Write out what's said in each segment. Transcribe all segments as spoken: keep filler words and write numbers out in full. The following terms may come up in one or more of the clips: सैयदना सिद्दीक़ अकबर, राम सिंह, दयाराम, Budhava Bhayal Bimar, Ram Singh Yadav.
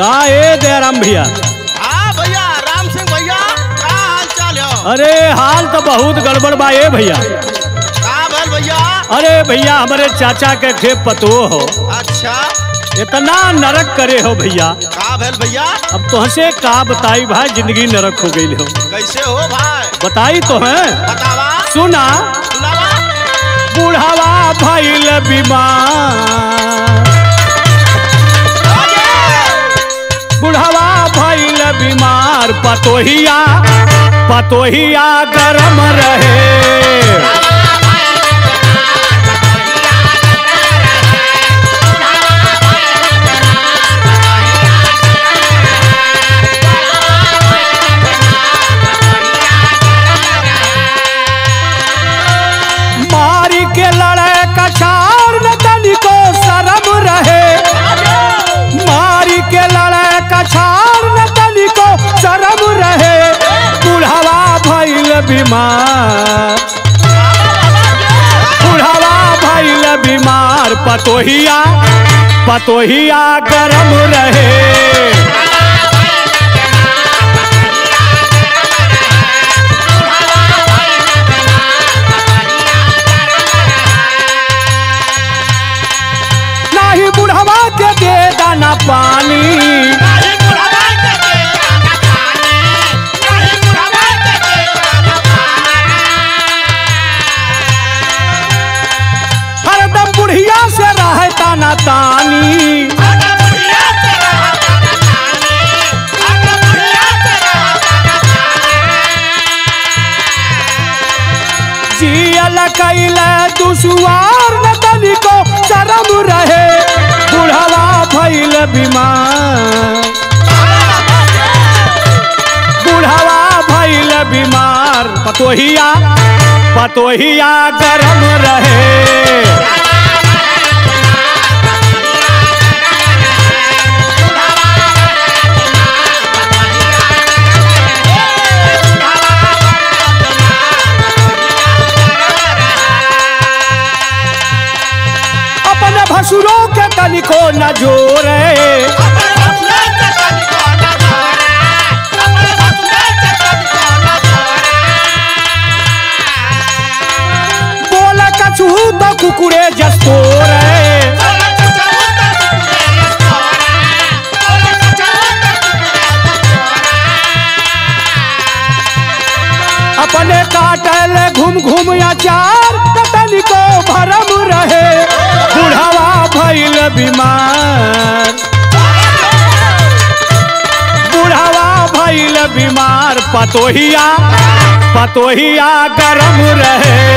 कहाँ है दयाराम भैया? हाँ भैया, राम सिंह भैया क्या हाल चाल है? अरे हाल तो बहुत गड़बड़ बा ए भैया। का भल भैया? अरे भैया हमारे चाचा के खेप पतो हो। अच्छा, इतना नरक करे हो भैया। का भल भैया? अब तुहसे का बताई भाई, जिंदगी नरक हो गई हो। कैसे हो भाई बताई तो है? बतावा। सुना बुढ़ावा भइल बीमार, बुढ़ावा भइल बीमार, पतोहिया पतोहिया गरम रहे, बीमार बुढ़ावा भइल बीमार, पतोहिया पतोहिया गरम रहे। नाही बुढ़ावा के दे दाना पानी, ताना तानी जियल कैले दुश्वार न तनी को शरम रहे, बुढ़ावा भइल बीमार, बुढ़ावा भइल बीमार, पतोहिया पतोहिया गरम रहे। भसुरों के तनिको न जोरे, बोला कछु तो कुकुरे जस्तो रे, अपने काटल घूम घूम अचार तनिको भरम रहे, बुढ़ावा भइल बीमार, बुढ़ावा भइल बीमार, पतोहिया पतोहिया गरम रहे।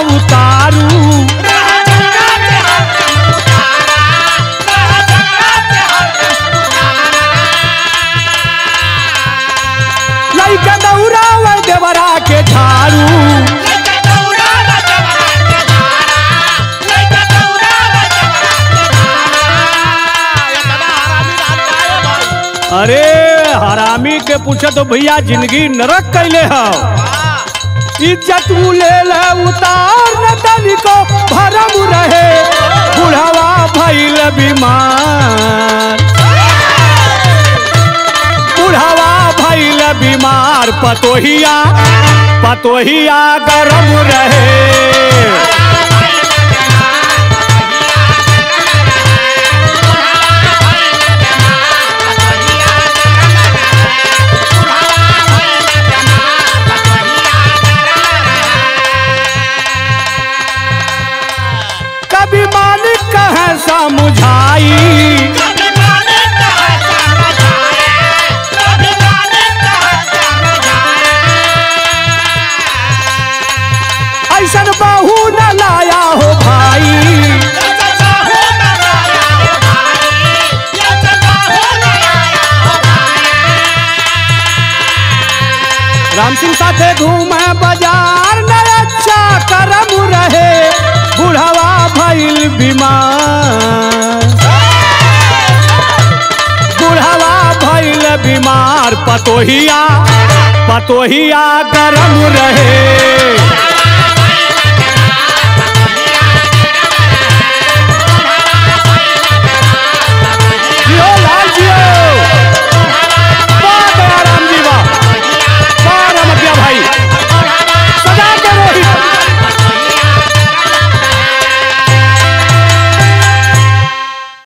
उतारू लैके दौड़ा देवरा के झाड़ू, अरे हरामी के पूछे तो भैया जिंदगी नरक कैले हो, इज्जत ले ले उतार न तनिको भरम रहे, बुढ़ावा भइल बीमार, बुढ़ावा भइल बीमार, पतोहिया पतोहिया गरम रहे। समुझाई ऐसा बहू न लाया हो भाई, राम सिंह साथे घूमे बाजार न अच्छा करम रहे, बुढ़ावा भइल बीमार। पतोहिया पतोहिया गरम रहे।